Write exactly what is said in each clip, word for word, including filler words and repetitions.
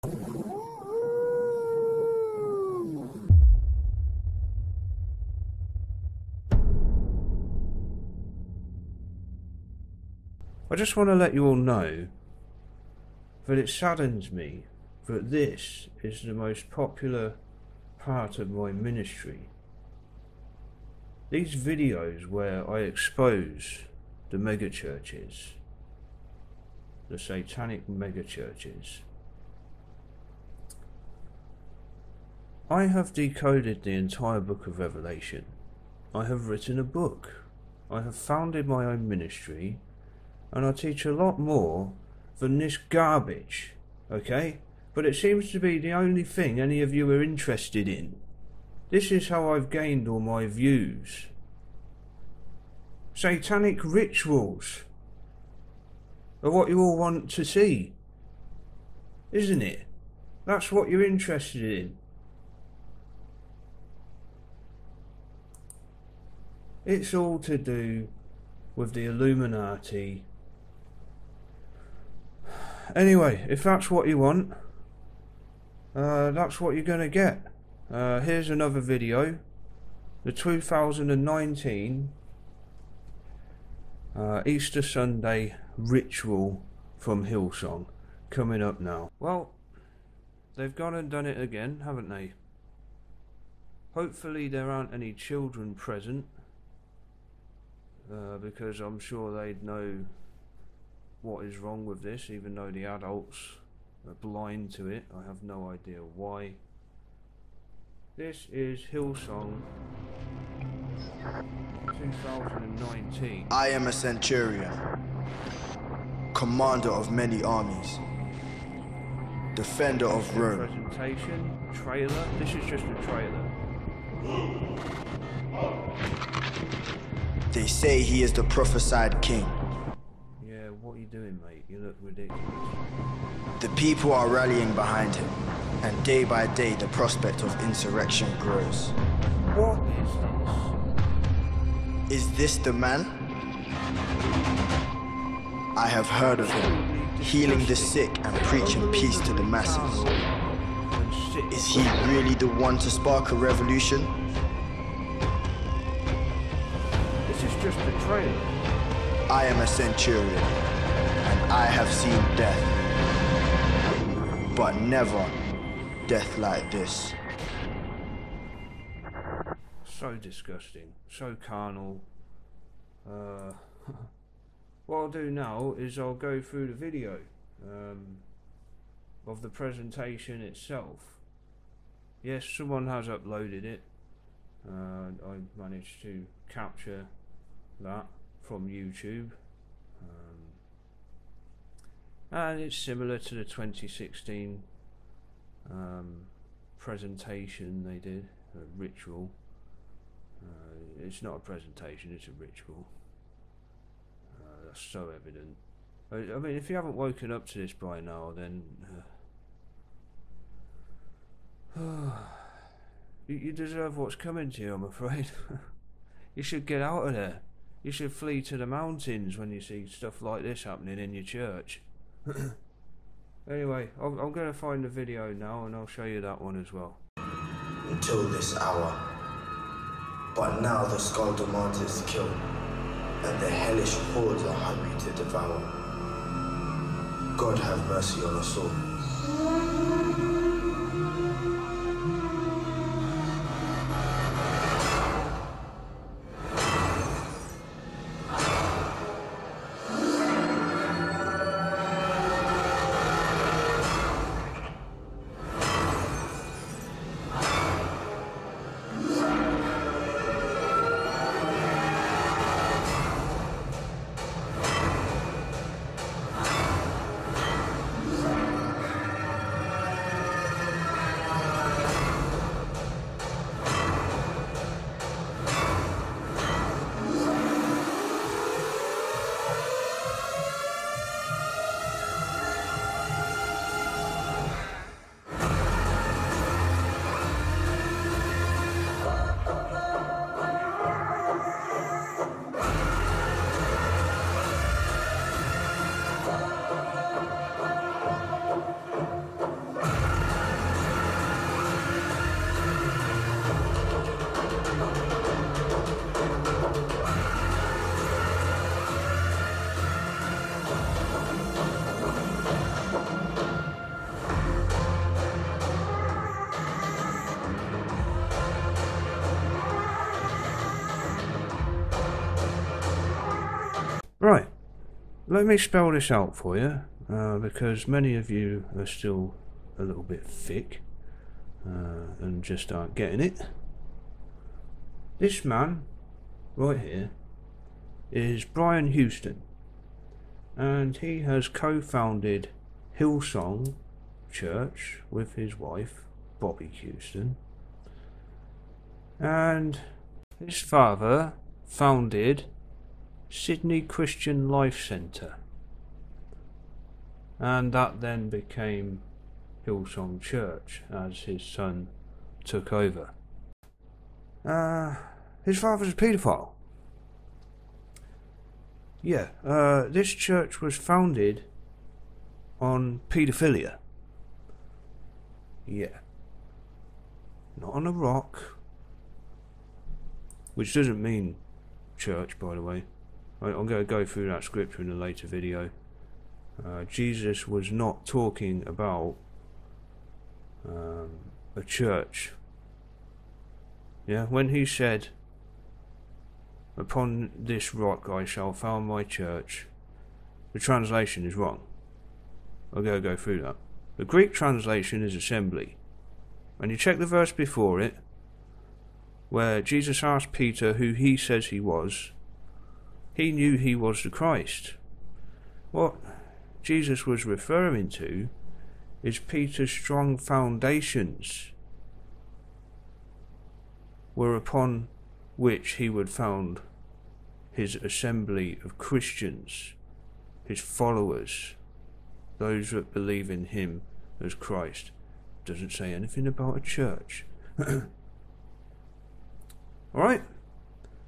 I just want to let you all know that it saddens me that this is the most popular part of my ministry. These videos where I expose the megachurches, the satanic megachurches. I have decoded the entire book of Revelation. I have written a book. I have founded my own ministry. And I teach a lot more than this garbage, okay? But it seems to be the only thing any of you are interested in. This is how I've gained all my views. Satanic rituals are what you all want to see, isn't it? That's what you're interested in. It's all to do with the Illuminati. Anyway, if that's what you want, uh, that's what you're going to get. Uh, here's another video, the two thousand nineteen uh, Easter Sunday ritual from Hillsong, coming up now. Well, they've gone and done it again, haven't they? Hopefully there aren't any children present, uh, because I'm sure they'd know what is wrong with this, even though the adults are blind to it. I have no idea why. This is Hillsong twenty nineteen. I am a centurion, commander of many armies, defender of Rome. Presentation, trailer. This is just a trailer. They say he is the prophesied king. What are you doing, mate? You look ridiculous. The people are rallying behind him, and day by day the prospect of insurrection grows. What is this? Is this the man? I have heard of him, healing the sick and preaching peace to the masses. Is he really the one to spark a revolution? This is just a trailer. I am a centurion. I have seen death, but never death like this. So disgusting, so carnal. Uh, what I'll do now is I'll go through the video um, of the presentation itself. Yes, someone has uploaded it. Uh, I managed to capture that from YouTube. Um, And it's similar to the twenty sixteen um, presentation they did, a ritual. Uh, it's not a presentation, it's a ritual. Uh, that's so evident. I, I mean, if you haven't woken up to this by now, then uh, you, you deserve what's coming to you, I'm afraid. You should get out of there. You should flee to the mountains when you see stuff like this happening in your church. Anyway, I'm, I'm going to find the video now and I'll show you that one as well. Until this hour, but now the Scoldamante is killed, and the hellish hordes are hungry to devour. God have mercy on us all. Let me spell this out for you, uh, because many of you are still a little bit thick uh, and just aren't getting it. This man right here is Brian Houston, and he has co-founded Hillsong Church with his wife Bobby Houston, and his father founded Sydney Christian Life Centre, and that then became Hillsong Church as his son took over. Uh, his father's a paedophile. Yeah, uh, this church was founded on paedophilia. Yeah. Not on a rock. Which doesn't mean church, by the way. I, I'm going to go through that scripture in a later video. Uh, Jesus was not talking about um, a church. Yeah, when he said, "Upon this rock I shall found my church," the translation is wrong. I'm going to go through that. The Greek translation is assembly. And you check the verse before it, where Jesus asked Peter who he says he was. He knew he was the Christ. What Jesus was referring to is Peter's strong foundations were upon which he would found his assembly of Christians, his followers, those that believe in him as Christ. Doesn't say anything about a church. Alright?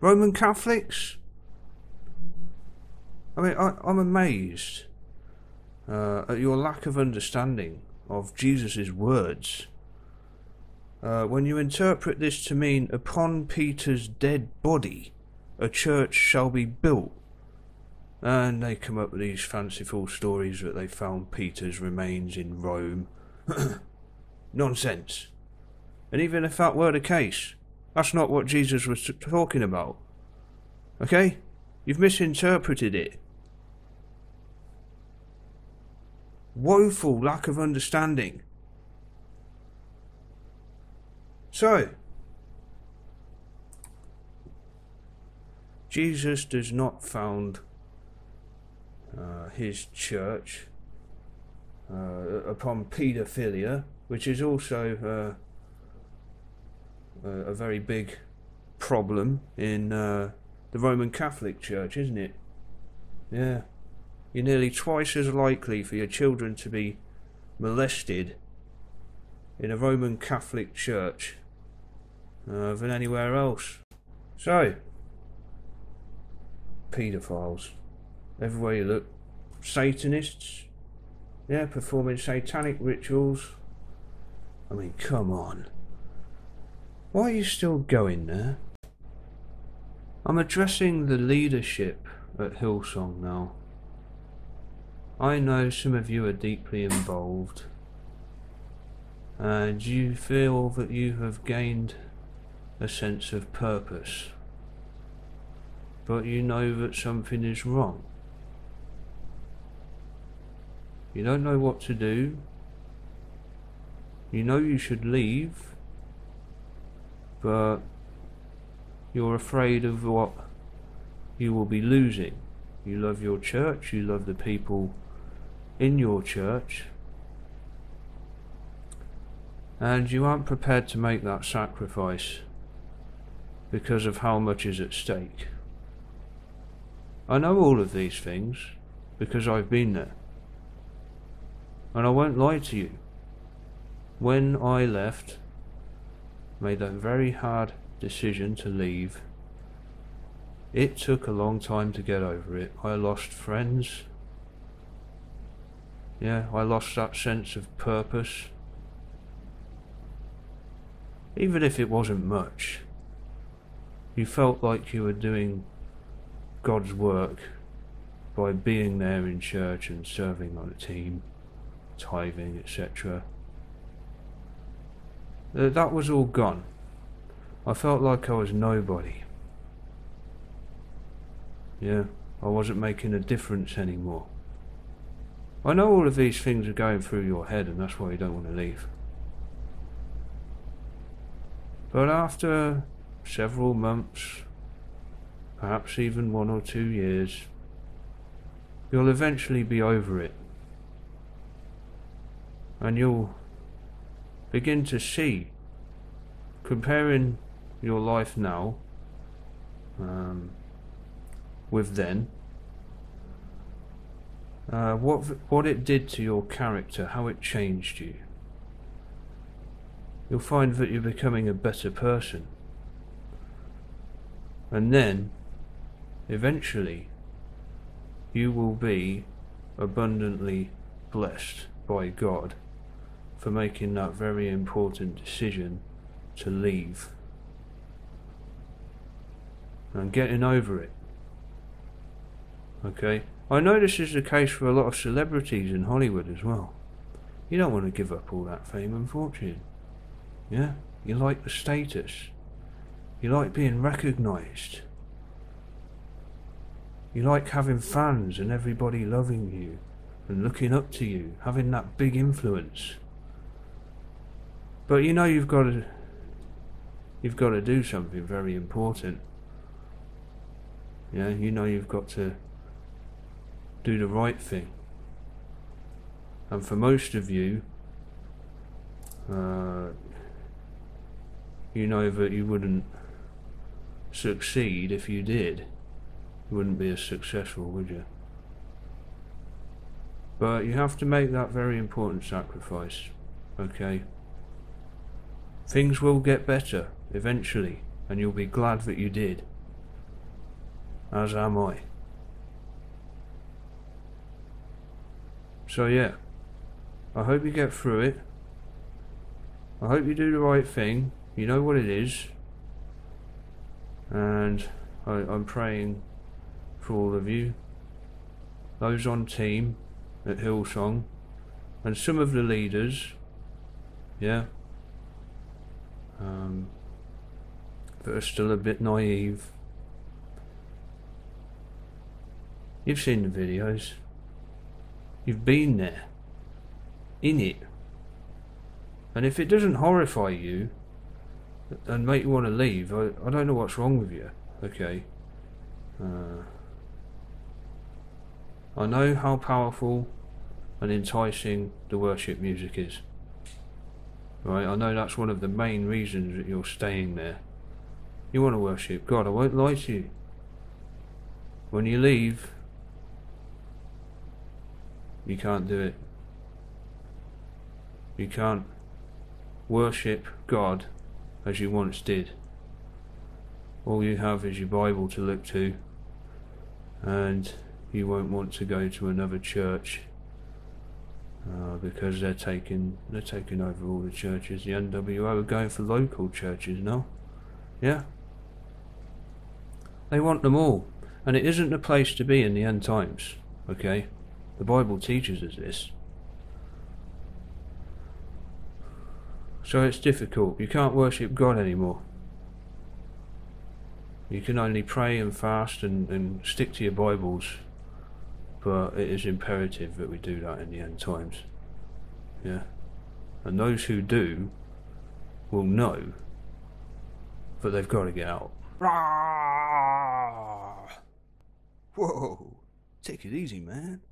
Roman Catholics? I mean, I, I'm amazed uh, at your lack of understanding of Jesus' words. Uh, when you interpret this to mean, "Upon Peter's dead body, a church shall be built," and they come up with these fanciful stories that they found Peter's remains in Rome. Nonsense. And even if that were the case, that's not what Jesus was talking about. Okay? You've misinterpreted it. Woeful lack of understanding. So, Jesus does not found uh, his church uh, upon paedophilia, which is also uh, a very big problem in uh, the Roman Catholic Church, isn't it? Yeah. You're nearly twice as likely for your children to be molested in a Roman Catholic Church Uh, than anywhere else. So, paedophiles everywhere you look, Satanists, yeah, performing satanic rituals. I mean, come on, why are you still going there? I'm addressing the leadership at Hillsong now. I know some of you are deeply involved, and you feel that you have gained a sense of purpose, but you know that something is wrong. You don't know what to do. You know you should leave, but you're afraid of what you will be losing. You love your church, you love the people in your church, and you aren't prepared to make that sacrifice because of how much is at stake. I know all of these things because I've been there. And I won't lie to you. When I left, made that very hard decision to leave, it took a long time to get over it. I lost friends. Yeah, I lost that sense of purpose. Even if it wasn't much, you felt like you were doing God's work by being there in church and serving on a team, tithing, et cetera. That was all gone. I felt like I was nobody. Yeah, I I wasn't making a difference anymore. I know all of these things are going through your head, and that's why you don't want to leave. But after several months, perhaps even one or two years, you'll eventually be over it. And you'll begin to see, comparing your life now um, with then, uh, what what it did to your character, how it changed you. You'll find that you're becoming a better person. And then, eventually, you will be abundantly blessed by God for making that very important decision to leave and getting over it. Okay? I know this is the case for a lot of celebrities in Hollywood as well. You don't want to give up all that fame and fortune. Yeah? You like the status. You like being recognised. You like having fans and everybody loving you and looking up to you, having that big influence. But you know you've got to, you've got to do something very important. Yeah, you know you've got to do the right thing. And for most of you, uh, you know that you wouldn't succeed if you did. You wouldn't be as successful, would you? But you have to make that very important sacrifice, okay? Things will get better eventually, and you'll be glad that you did. As am I. So yeah, I hope you get through it. I hope you do the right thing. You know what it is. And I, I'm praying for all of you, those on team at Hillsong, and some of the leaders, yeah, um, that are still a bit naive. You've seen the videos. You've been there, in it. And if it doesn't horrify you and make you want to leave, I, I don't know what's wrong with you, okay? Uh, I know how powerful and enticing the worship music is. Right? I know that's one of the main reasons that you're staying there. You want to worship God, I won't lie to you. When you leave, you can't do it. You can't worship God as you once did. All you have is your Bible to look to, and you won't want to go to another church uh, because they're taking they're taking over all the churches. The N W O are going for local churches now. Yeah, they want them all, and it isn't the place to be in the end times. Okay, the Bible teaches us this. So it's difficult. You can't worship God anymore. You can only pray and fast and, and stick to your Bibles. But it is imperative that we do that in the end times. Yeah. And those who do will know that they've got to get out. Whoa. Take it easy, man.